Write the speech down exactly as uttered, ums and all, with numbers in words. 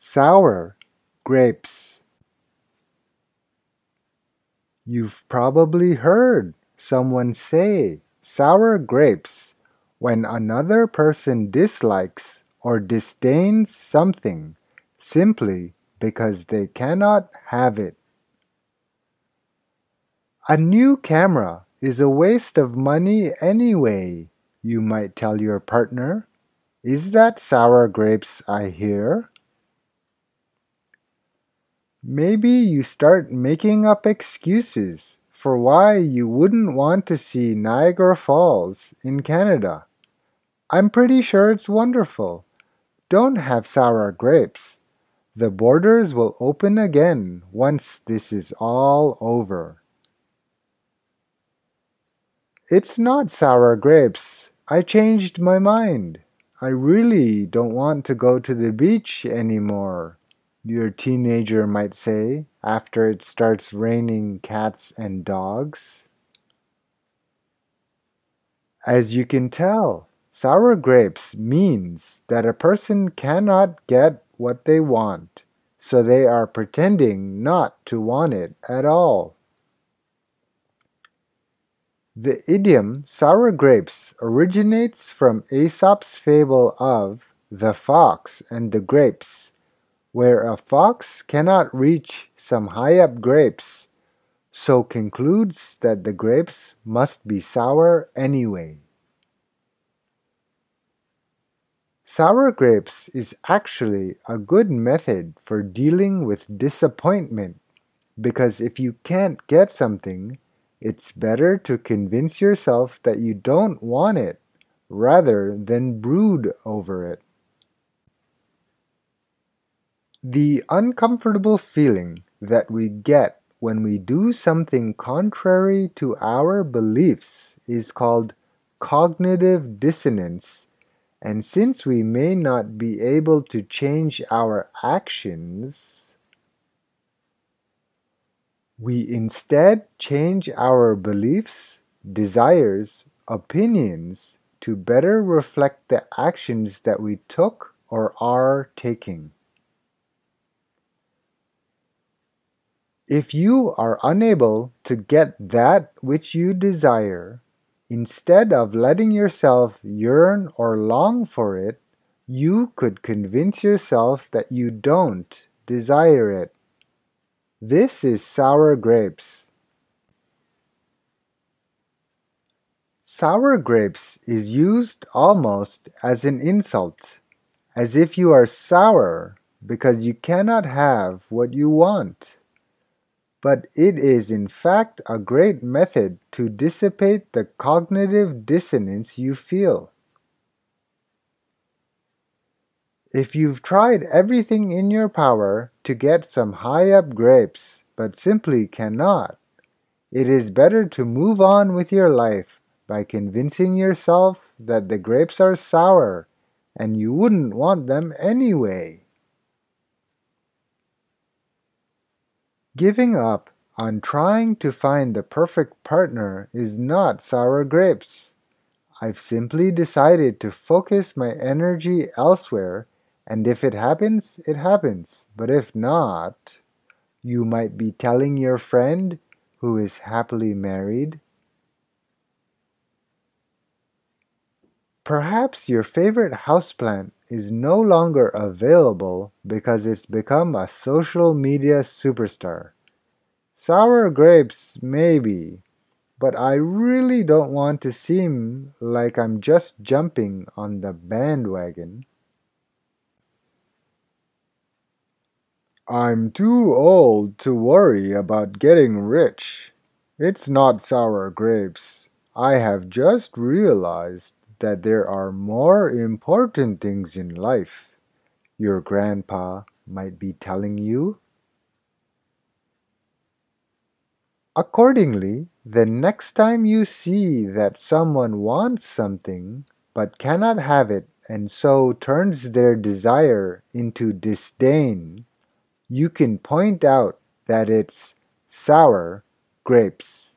sour grapes. You've probably heard someone say sour grapes when another person dislikes or disdains something simply because they cannot have it. A new camera is a waste of money anyway, you might tell your partner. Is that sour grapes I hear? Maybe you start making up excuses for why you wouldn't want to see Niagara Falls in Canada. I'm pretty sure it's wonderful. Don't have sour grapes. The borders will open again once this is all over. It's not sour grapes. I changed my mind. I really don't want to go to the beach anymore, your teenager might say after it starts raining cats and dogs. As you can tell, sour grapes means that a person cannot get what they want, so they are pretending not to want it at all. The idiom sour grapes originates from Aesop's fable of the fox and the grapes, where a fox cannot reach some high-up grapes, so concludes that the grapes must be sour anyway. Sour grapes is actually a good method for dealing with disappointment, because if you can't get something, it's better to convince yourself that you don't want it rather than brood over it. The uncomfortable feeling that we get when we do something contrary to our beliefs is called cognitive dissonance, and since we may not be able to change our actions, we instead change our beliefs, desires, opinions to better reflect the actions that we took or are taking. If you are unable to get that which you desire, instead of letting yourself yearn or long for it, you could convince yourself that you don't desire it. This is sour grapes. Sour grapes is used almost as an insult, as if you are sour because you cannot have what you want. But it is in fact a great method to dissipate the cognitive dissonance you feel. If you've tried everything in your power to get some high-up grapes, but simply cannot, it is better to move on with your life by convincing yourself that the grapes are sour and you wouldn't want them anyway. Giving up on trying to find the perfect partner is not sour grapes. I've simply decided to focus my energy elsewhere, and if it happens, it happens. But if not, you might be telling your friend who is happily married. Perhaps your favorite houseplant is no longer available because it's become a social media superstar. Sour grapes, maybe, but I really don't want to seem like I'm just jumping on the bandwagon. I'm too old to worry about getting rich. It's not sour grapes. I have just realized that there are more important things in life, your grandpa might be telling you. Accordingly, the next time you see that someone wants something but cannot have it and so turns their desire into disdain, you can point out that it's sour grapes.